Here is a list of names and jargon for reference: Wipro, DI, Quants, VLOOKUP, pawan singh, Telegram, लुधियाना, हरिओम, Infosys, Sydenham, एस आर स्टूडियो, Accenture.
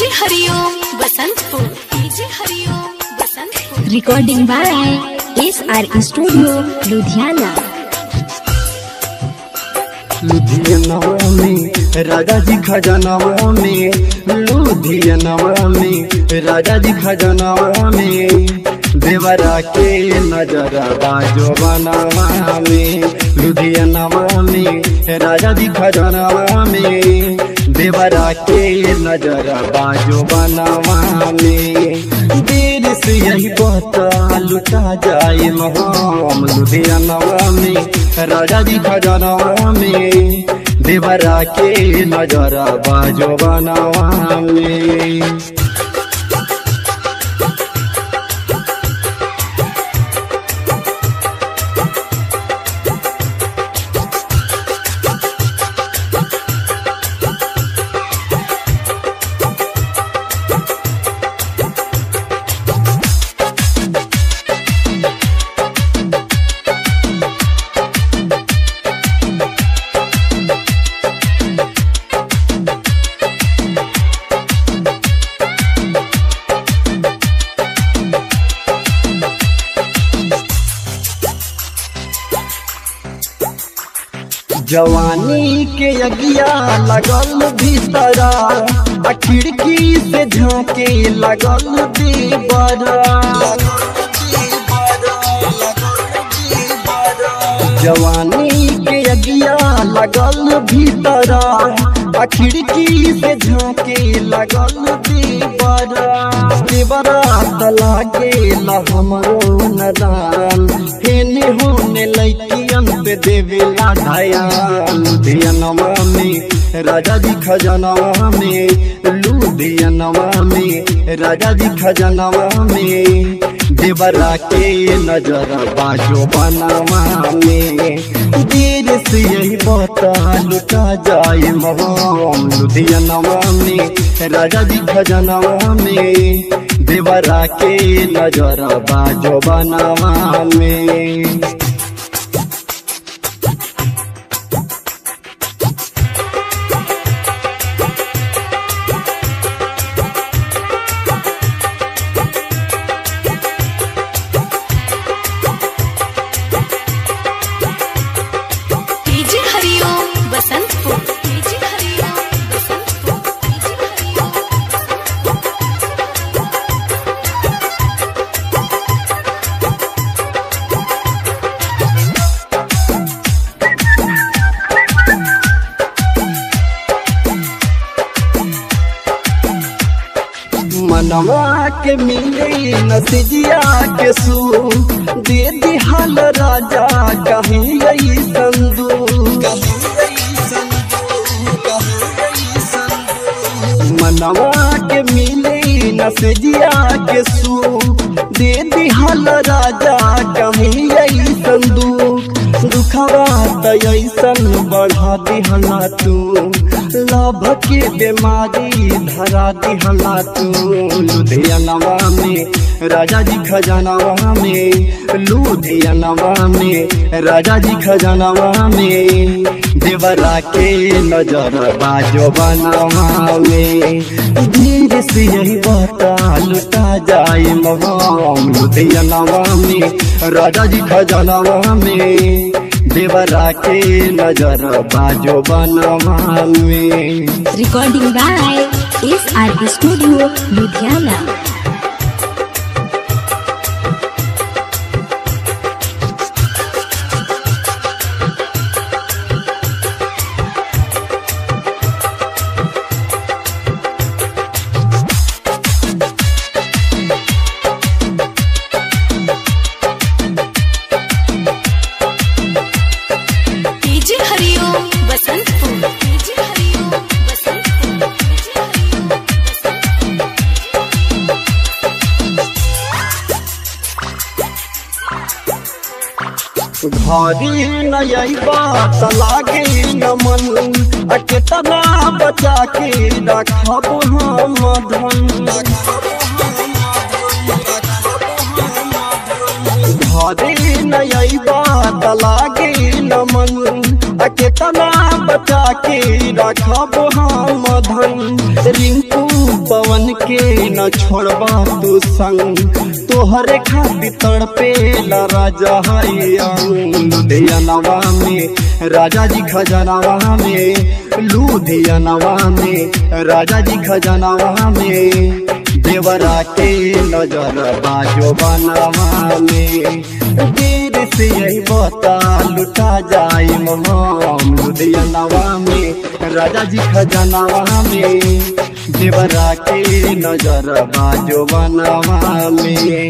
DJ हरिओम Basantpur. Recording by एस आर स्टूडियो लुधियाना। लुधियाना में राजा जी खजानावा में, लुधियाना में राजा जी खजानावा में, देवरा के नजरा बाजो बनावा में। लुधियानावा में राजा जी खजानावा में, देवरा के नजरा बाजो बनावा में। देर से यही पता लुटा जाए हम, लुधियानावा में राजा जी खजानावा में, देवरा के नजरा बाजो बनावा में। जवानी के यज्ञा लगल भीतरा, खिड़की से झांके लगल देवरा। जवानी के यज्ञा लगल भीतरा, खिड़की से झांके लगल देवरा। देवरा तलागे हमरो नदान, हेने होने लैकी पे देवेला ध्यान। लुधियानावा में राजा जी खजानावा में, लुधियानावा में राजा जी खजानावा में, देवरा के नजरा बाजो बनावा में। देर से यही बता लुटा जाए हम, लुधियानावा में राजा जी खजानावा में, देवरा के नजरा बाजो बनावा में। मनवा के मिले नसिया के सू, दे दिहाल राजा कहीं गई संदू। मनवा के मिले नसिया के सू, दे दिहाल राजा कहीं गई संदू। दुखवा तैसन बढ़ा दिहला तू, लभ के बीमारी धरा दिहला तू। लुधियानावा में राजा जी खजानावा में, लुधियानावा में राजा जी खजानावा में, देवरा के नजर बाजो बनावा में। धीरे से यही बता लुटा जाए हम, लुधियानावा में राजा जी खजानावा में, देवरा के नजर बाजो बनावा में। Recording by एस आर स्टूडियो लुधियाना। घरी नैबा तलागे नमन, कितना बचा के रखब हम धन। घरे नैबा त लागे नमन केतना बचा के रखब हम धन। रिंकू पवन के न छोड़बा तू संग, तोहरे खातिर तड़पे ला राजा हरिओम। लुधियाना में राजा जी खजानावा में, लुधियाना में राजा जी खजानावा में, देवरा के नजर बाजो बनावा में। देर से यही बता लुटा जाए हम। लुधियाना में राजा जी खजानावा में, देवरा के नजर बाजो बनावा में।